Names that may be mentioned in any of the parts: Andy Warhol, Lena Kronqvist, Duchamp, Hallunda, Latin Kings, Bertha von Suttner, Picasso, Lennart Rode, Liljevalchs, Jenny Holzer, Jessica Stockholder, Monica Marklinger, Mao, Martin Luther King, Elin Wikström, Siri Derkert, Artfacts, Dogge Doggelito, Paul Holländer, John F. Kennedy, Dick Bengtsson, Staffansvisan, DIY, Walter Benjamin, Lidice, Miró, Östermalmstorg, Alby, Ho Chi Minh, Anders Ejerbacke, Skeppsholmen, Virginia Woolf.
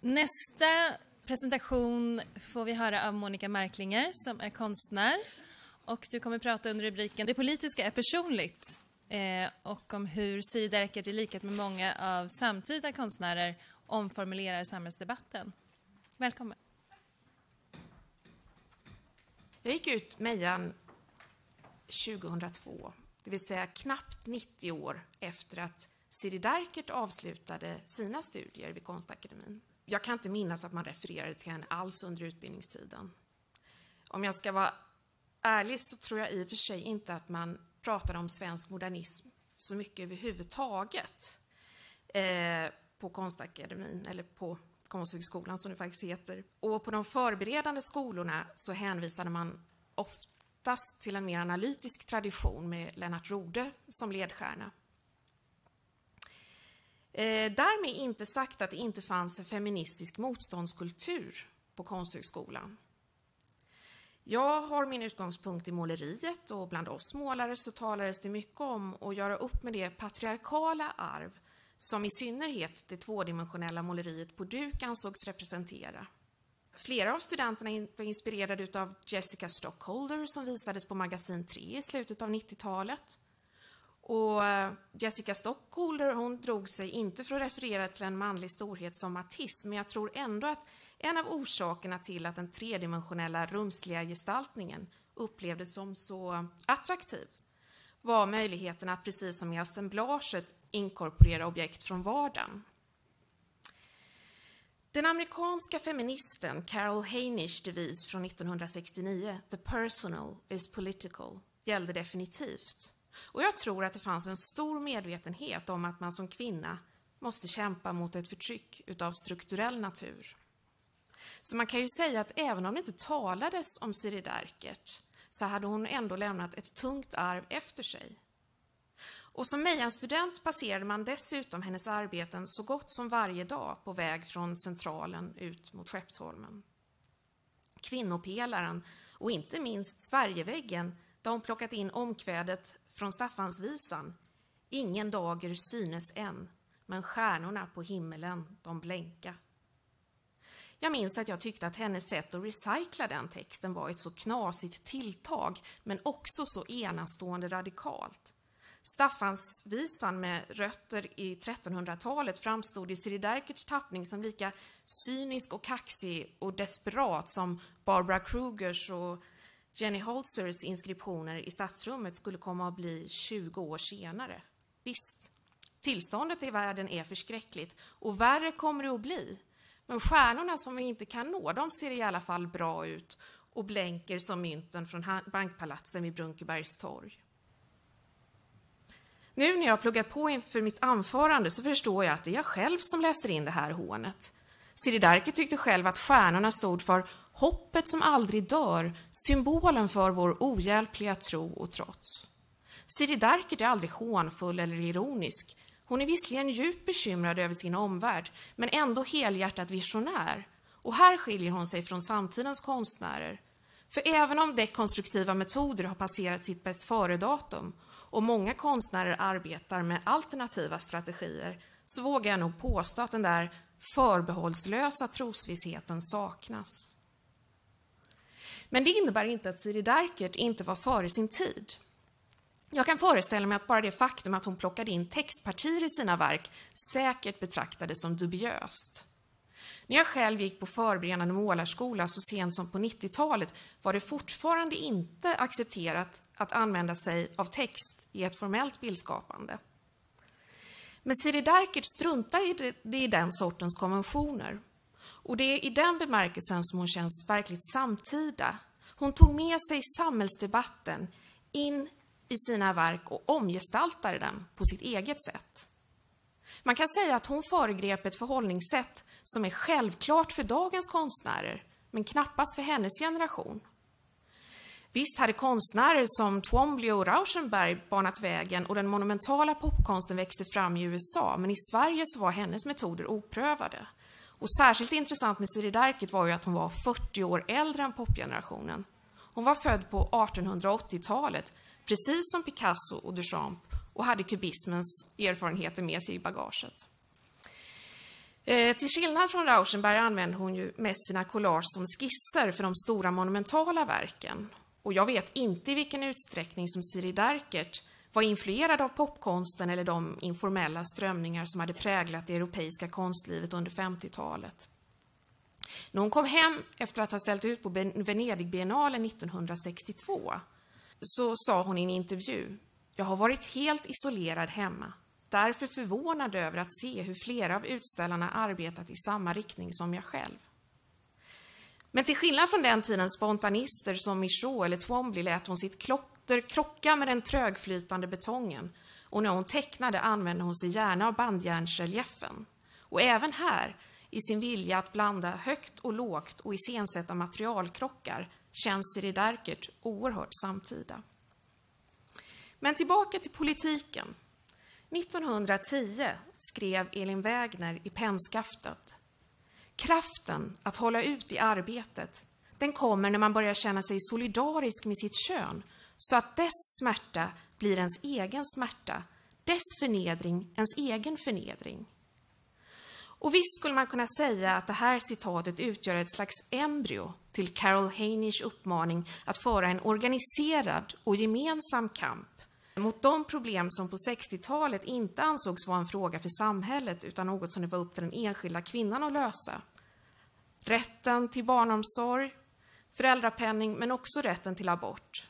Nästa presentation får vi höra av Monica Marklinger som är konstnär. Och du kommer prata under rubriken Det politiska är personligt. Och om hur Siri Derkert i likhet med många av samtida konstnärer omformulerar samhällsdebatten. Välkommen. Jag gick ut Mejan 2002, det vill säga knappt 90 år efter att Siri Derkert avslutade sina studier vid Konstakademin. Jag kan inte minnas att man refererade till henne alls under utbildningstiden. Om jag ska vara ärlig så tror jag i och för sig inte att man pratade om svensk modernism så mycket överhuvudtaget på Konstakademin, eller på Konsthögskolan som det faktiskt heter. Och på de förberedande skolorna så hänvisade man oftast till en mer analytisk tradition med Lennart Rode som ledstjärna. Därmed inte sagt att det inte fanns en feministisk motståndskultur på Konsthögskolan. Jag har min utgångspunkt i måleriet, och bland oss målare så talades det mycket om att göra upp med det patriarkala arv som i synnerhet det tvådimensionella måleriet på duk ansågs representera. Flera av studenterna var inspirerade av Jessica Stockholder som visades på Magasin 3 i slutet av 90-talet. Och Jessica Stockholder, hon drog sig inte för att referera till en manlig storhet som matism, men jag tror ändå att en av orsakerna till att den tredimensionella rumsliga gestaltningen upplevdes som så attraktiv var möjligheten att precis som i assemblaget inkorporera objekt från vardagen. Den amerikanska feministen Carol Hainish-devis från 1969, The personal is political, gällde definitivt. Och jag tror att det fanns en stor medvetenhet om att man som kvinna måste kämpa mot ett förtryck utav strukturell natur. Så man kan ju säga att även om det inte talades om Siri Derkert så hade hon ändå lämnat ett tungt arv efter sig. Och som Mejan-student passerade man dessutom hennes arbeten så gott som varje dag på väg från Centralen ut mot Skeppsholmen. Kvinnopelaren och inte minst Sverigeväggen, där hon plockat in omkvädet från Staffansvisan. Ingen dager synes än, men stjärnorna på himmelen, de blänka. Jag minns att jag tyckte att hennes sätt att recycla den texten var ett så knasigt tilltag, men också så enastående radikalt. Staffansvisan med rötter i 1300-talet framstod i Siri Derkerts tappning som lika cynisk och kaxig och desperat som Barbara Krugers och Jenny Holzers inskriptioner i stadsrummet skulle komma att bli 20 år senare. Visst, tillståndet i världen är förskräckligt och värre kommer det att bli. Men stjärnorna som vi inte kan nå, de ser i alla fall bra ut och blänker som mynten från bankpalatsen vid Brunkebergs torg. Nu när jag har pluggat på inför mitt anförande så förstår jag att det är jag själv som läser in det här hånet. Siri Derkert tyckte själv att stjärnorna stod för hoppet som aldrig dör, symbolen för vår ohjälpliga tro och trots. Siri Derkert är aldrig hånfull eller ironisk. Hon är visserligen djupt bekymrad över sin omvärld, men ändå helhjärtat visionär. Och här skiljer hon sig från samtidens konstnärer. För även om dekonstruktiva metoder har passerat sitt bäst före-datum och många konstnärer arbetar med alternativa strategier, så vågar jag nog påstå att den där förbehållslösa trosvissheten saknas. Men det innebär inte att Siri Derkert inte var före sin tid. Jag kan föreställa mig att bara det faktum att hon plockade in textpartier i sina verk säkert betraktades som dubiöst. När jag själv gick på förberedande målarskola så sent som på 90-talet var det fortfarande inte accepterat att använda sig av text i ett formellt bildskapande. Men Siri Derkert struntade i den sortens konventioner. Och det är i den bemärkelsen som hon känns verkligt samtida. Hon tog med sig samhällsdebatten in i sina verk och omgestaltade den på sitt eget sätt. Man kan säga att hon föregrep ett förhållningssätt som är självklart för dagens konstnärer, men knappast för hennes generation. Visst hade konstnärer som Twombly och Rauschenberg banat vägen och den monumentala popkonsten växte fram i USA, men i Sverige så var hennes metoder oprövade. Och särskilt intressant med Siri Derkert var ju att hon var 40 år äldre än popgenerationen. Hon var född på 1880-talet, precis som Picasso och Duchamp, och hade kubismens erfarenheter med sig i bagaget. Till skillnad från Rauschenberg använder hon ju mest sina collage som skisser för de stora monumentala verken. Och jag vet inte i vilken utsträckning som Siri Derkert var influerad av popkonsten eller de informella strömningar som hade präglat det europeiska konstlivet under 50-talet. När hon kom hem efter att ha ställt ut på Venedigbiennalen 1962 så sa hon i en intervju: "Jag har varit helt isolerad hemma. Därför förvånad över att se hur flera av utställarna arbetat i samma riktning som jag själv." Men till skillnad från den tidens spontanister som Miró eller Twombly lät hon sitt klotter krocka med den trögflytande betongen, och när hon tecknade använde hon sig gärna av bandjärnsreliefen. Och även här, i sin vilja att blanda högt och lågt och iscensätta materialkrockar, känns Siri Derkert oerhört samtida. Men tillbaka till politiken. 1910 skrev Elin Wägner i Pennskaftet: "Kraften att hålla ut i arbetet, den kommer när man börjar känna sig solidarisk med sitt kön, så att dess smärta blir ens egen smärta, dess förnedring ens egen förnedring." Och visst skulle man kunna säga att det här citatet utgör ett slags embryo till Carol Hainish uppmaning att föra en organiserad och gemensam kamp mot de problem som på 60-talet inte ansågs vara en fråga för samhället utan något som det var upp till den enskilda kvinnan att lösa. Rätten till barnomsorg, föräldrapenning, men också rätten till abort.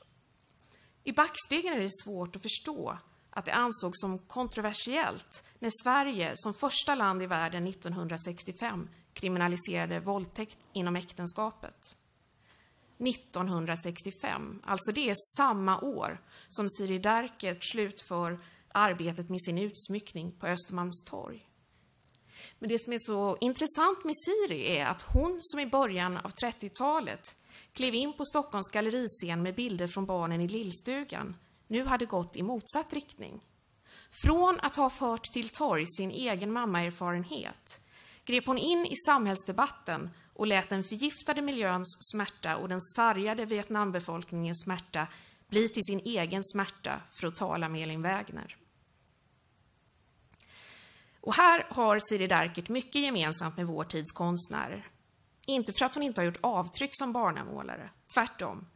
I backspegeln är det svårt att förstå att det ansågs som kontroversiellt när Sverige som första land i världen 1965 kriminaliserade våldtäkt inom äktenskapet. 1965, alltså det är samma år som Siri Derkert slutför arbetet med sin utsmyckning på Östermalmstorg. Men det som är så intressant med Siri är att hon som i början av 30-talet klev in på Stockholms galleriscen med bilder från barnen i Lillstugan nu hade gått i motsatt riktning. Från att ha fört till torg sin egen mammaerfarenhet grep hon in i samhällsdebatten och lät den förgiftade miljöns smärta och den sargade Vietnambefolkningens smärta bli till sin egen smärta, för att tala med Elin Wägner. Och här har Siri Derkert mycket gemensamt med vår tids konstnärer. Inte för att hon inte har gjort avtryck som barnamålare, tvärtom.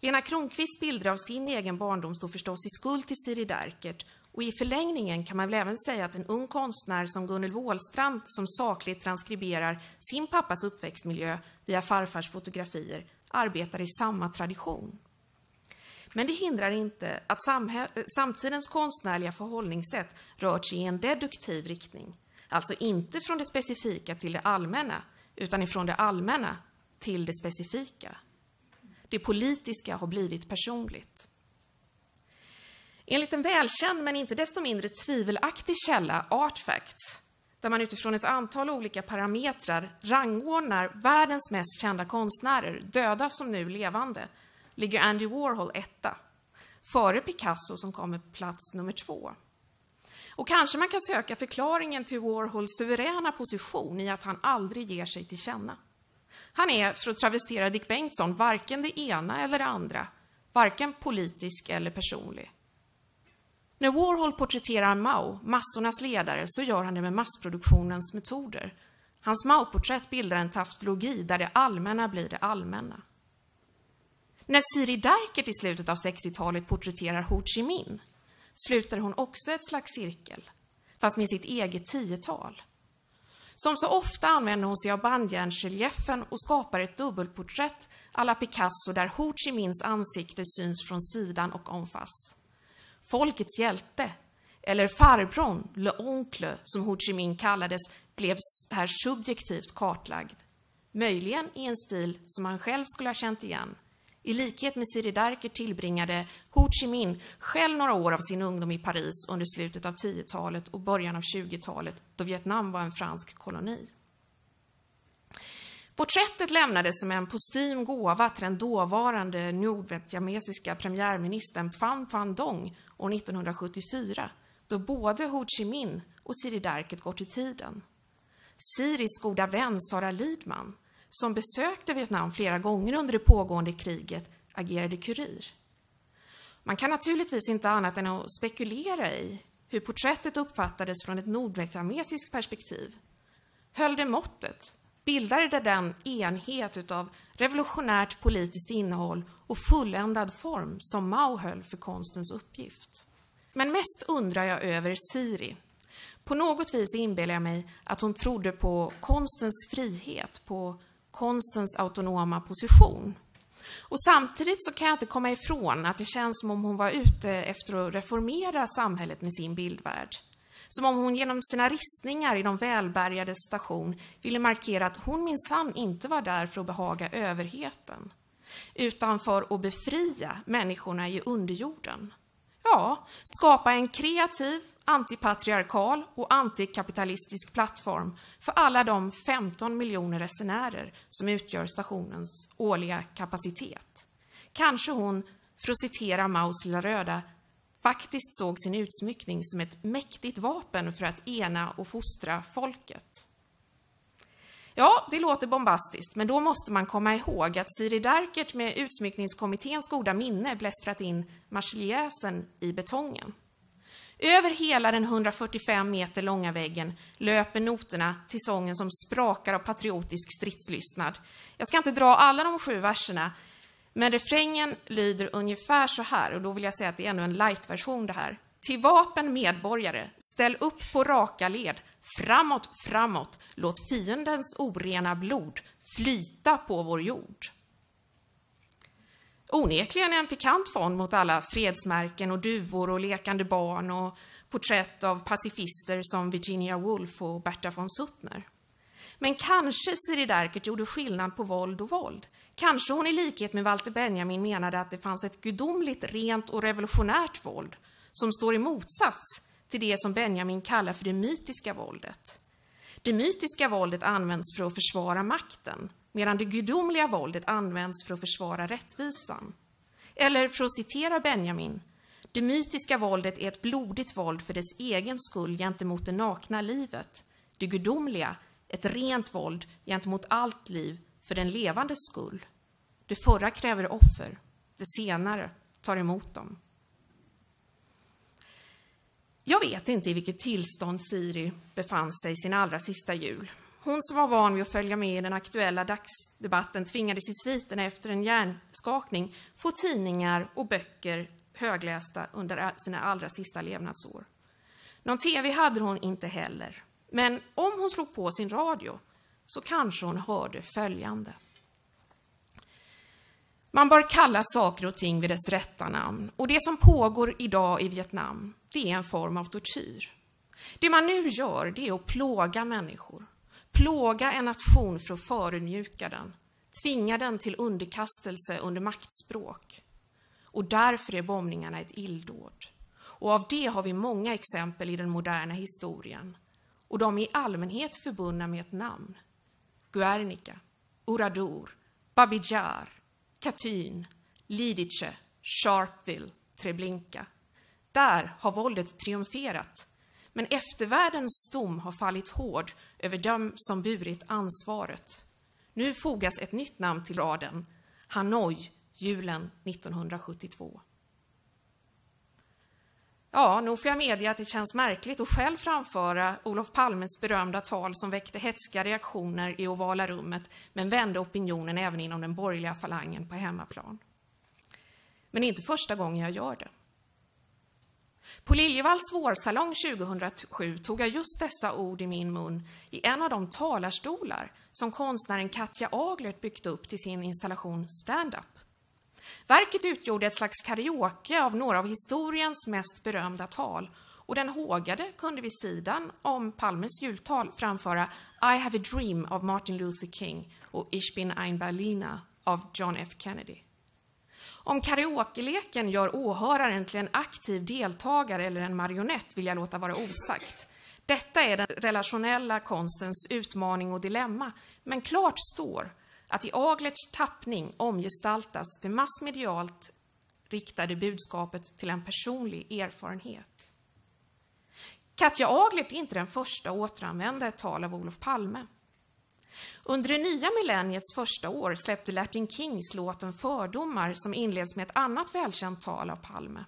Lena Kronqvists bilder av sin egen barndom står förstås i skuld till Siri Derkert, och i förlängningen kan man väl även säga att en ung konstnär som Gunnel Wåhlstrand, som sakligt transkriberar sin pappas uppväxtmiljö via farfars fotografier, arbetar i samma tradition. Men det hindrar inte att samtidens konstnärliga förhållningssätt rört sig i en deduktiv riktning. Alltså inte från det specifika till det allmänna, utan ifrån det allmänna till det specifika. Det politiska har blivit personligt. Enligt en välkänd men inte desto mindre tvivelaktig källa, Artfacts, där man utifrån ett antal olika parametrar rangordnar världens mest kända konstnärer, döda som nu levande, ligger Andy Warhol etta, före Picasso som kommer på plats nummer 2. Och kanske man kan söka förklaringen till Warhols suveräna position i att han aldrig ger sig till känna. Han är, för att travestera Dick Bengtsson, varken det ena eller det andra, varken politisk eller personlig. När Warhol porträtterar Mao, massornas ledare, så gör han det med massproduktionens metoder. Hans Mao-porträtt bildar en taftologi där det allmänna blir det allmänna. När Siri Derkert i slutet av 60-talet porträtterar Ho Chi Minh sluter hon också ett slags cirkel, fast med sitt eget 10-tal. Som så ofta använder hon sig av bandjärnsreliefen och skapar ett dubbelporträtt à la Picasso där Ho Chi Minhs ansikte syns från sidan och omfass. Folkets hjälte, eller farbron, le oncle, som Ho Chi Minh kallades, blev här subjektivt kartlagd. Möjligen i en stil som han själv skulle ha känt igen. I likhet med Siri Derkert tillbringade Ho Chi Minh själv några år av sin ungdom i Paris under slutet av 10-talet och början av 20-talet, då Vietnam var en fransk koloni. Porträttet lämnades som en postym gåva till den dåvarande nordvietnamesiska premiärministern Pham Van Dong år 1974, då både Ho Chi Minh och Siri Derkert går till tiden. Siris goda vän Sara Lidman, som besökte Vietnam flera gånger under det pågående kriget, agerade kurir. Man kan naturligtvis inte annat än att spekulera i hur porträttet uppfattades från ett nordvietnamesiskt perspektiv. höll det måttet, bildade den enhet utav revolutionärt politiskt innehåll och fulländad form som Mao höll för konstens uppgift. Men mest undrar jag över Siri. På något vis inbillar jag mig att hon trodde på konstens frihet, på konstens autonoma position. Och samtidigt så kan jag inte komma ifrån att det känns som om hon var ute efter att reformera samhället med sin bildvärld. Som om hon genom sina ristningar i de välbärgades station ville markera att hon minsann inte var där för att behaga överheten, utan för att befria människorna i underjorden. Ja, skapa en kreativ, antipatriarkal och antikapitalistisk plattform för alla de 15 miljoner resenärer som utgör stationens årliga kapacitet. Kanske hon, för att citera Maos lilla röda, faktiskt såg sin utsmyckning som ett mäktigt vapen för att ena och fostra folket. Ja, det låter bombastiskt, men då måste man komma ihåg att Siri Derkert med utsmyckningskommitténs goda minne blästrat in marsiljäsen i betongen. Över hela den 145 meter långa väggen löper noterna till sången som sprakar av patriotisk stridslystnad. Jag ska inte dra alla de 7 verserna, men refrängen lyder ungefär så här, och då vill jag säga att det är ännu en light-version det här. Till vapen medborgare, ställ upp på raka led, framåt, framåt, låt fiendens orena blod flyta på vår jord. Onekligen en pikant fond mot alla fredsmärken och duvor och lekande barn och porträtt av pacifister som Virginia Woolf och Bertha von Suttner. Men kanske Siri Derkert gjorde skillnad på våld och våld. Kanske hon i likhet med Walter Benjamin menade att det fanns ett gudomligt, rent och revolutionärt våld som står i motsats till det som Benjamin kallar för det mytiska våldet. Det mytiska våldet används för att försvara makten, medan det gudomliga våldet används för att försvara rättvisan. Eller för att citera Benjamin, det mytiska våldet är ett blodigt våld för dess egen skull gentemot det nakna livet. Det gudomliga, ett rent våld gentemot allt liv för den levandes skull. Det förra kräver offer, det senare tar emot dem. Jag vet inte i vilket tillstånd Siri befann sig sin allra sista jul. Hon som var van vid att följa med i den aktuella dagsdebatten tvingades i sviterna efter en hjärnskakning få tidningar och böcker höglästa under sina allra sista levnadsår. Någon tv hade hon inte heller. Men om hon slog på sin radio så kanske hon hörde följande. Man bör kalla saker och ting vid dess rätta namn. Och det som pågår idag i Vietnam, det är en form av tortyr. Det man nu gör, det är att plåga människor. Plåga en nation för att förödmjuka den. Tvinga den till underkastelse under maktspråk. Och därför är bombningarna ett illdåd. Och av det har vi många exempel i den moderna historien. Och de är i allmänhet förbundna med ett namn. Guernica, Oradour, Babidjar, Katyn, Lidice, Sharpeville, Treblinka. Där har våldet triumferat, men eftervärldens dom har fallit hård över dem som burit ansvaret. Nu fogas ett nytt namn till raden, Hanoi, julen 1972. Ja, nog får jag medge att det känns märkligt att själv framföra Olof Palmes berömda tal som väckte hätska reaktioner i ovala rummet, men vände opinionen även inom den borgerliga falangen på hemmaplan. Men det är inte första gången jag gör det. På Liljevalchs vårsalong 2007 tog jag just dessa ord i min mun i en av de talarstolar som konstnären Katja Aglert byggt upp till sin installation Stand-up. Verket utgjorde ett slags karaoke av några av historiens mest berömda tal, och den hågade kunde vid sidan om Palmes jultal framföra I have a dream av Martin Luther King och Ich bin ein Berliner av John F. Kennedy. Om karaoke-leken gör åhöraren till en aktiv deltagare eller en marionett vill jag låta vara osagt. Detta är den relationella konstens utmaning och dilemma, men klart står att i Aglerts tappning omgestaltas det massmedialt riktade budskapet till en personlig erfarenhet. Katja Aglert är inte den första att återanvända ett tal av Olof Palme. Under det nya millenniets första år släppte Latin Kings låten Fördomar som inleds med ett annat välkänt tal av Palme.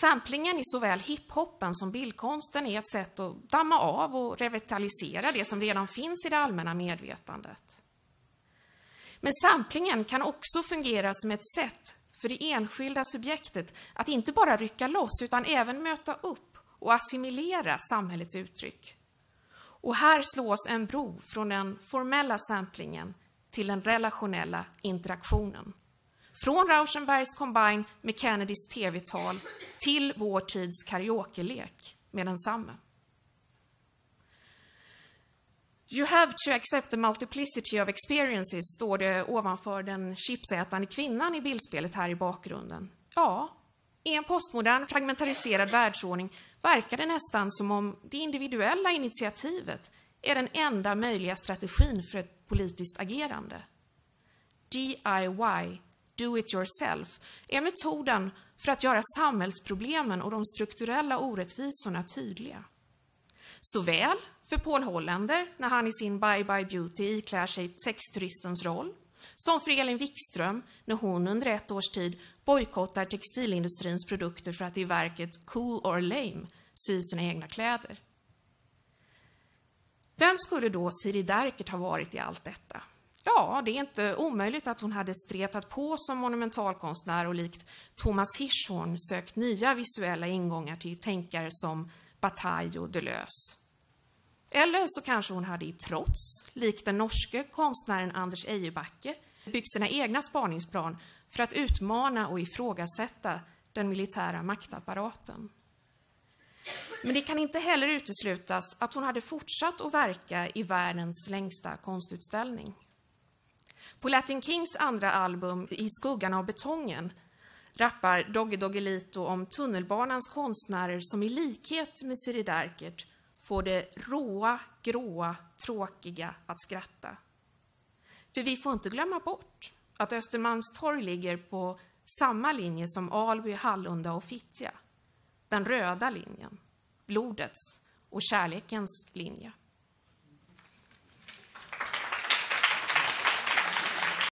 Samplingen i såväl hiphoppen som bildkonsten är ett sätt att damma av och revitalisera det som redan finns i det allmänna medvetandet. Men samplingen kan också fungera som ett sätt för det enskilda subjektet att inte bara rycka loss utan även möta upp och assimilera samhällets uttryck. Och här slås en bro från den formella samplingen till den relationella interaktionen. Från Rauschenbergs kombin med Kennedys tv-tal till vår tids karaoke-lek med densamma. You have to accept the multiplicity of experiences, står det ovanför den chipsätande kvinnan i bildspelet här i bakgrunden. Ja, i en postmodern fragmentariserad världsordning verkar det nästan som om det individuella initiativet är den enda möjliga strategin för ett politiskt agerande. DIY, do it yourself, är metoden för att göra samhällsproblemen och de strukturella orättvisorna tydliga. Såväl för Paul Holländer när han i sin Bye Bye Beauty iklär sig sexturistens roll, som för Elin Wikström när hon under ett års tid bojkottar textilindustrins produkter för att i verket Cool or Lame sy sina egna kläder. Vem skulle då Siri Derkert ha varit i allt detta? Ja, det är inte omöjligt att hon hade stretat på som monumentalkonstnär och likt Thomas Hirschhorn sökt nya visuella ingångar till tänkare som Bataille och Deleuze. Eller så kanske hon hade i trots, likt den norske konstnären Anders Ejerbacke, byggt sina egna spaningsplan för att utmana och ifrågasätta den militära maktapparaten. Men det kan inte heller uteslutas att hon hade fortsatt att verka i världens längsta konstutställning. På Latin Kings andra album I skuggan av betongen rappar Dogge Doggelito om tunnelbanans konstnärer som i likhet med Siri Derkert får det råa, gråa, tråkiga att skratta. För vi får inte glömma bort att Östermalmstorg ligger på samma linje som Alby, Hallunda och Fittja. Den röda linjen, blodets och kärlekens linje.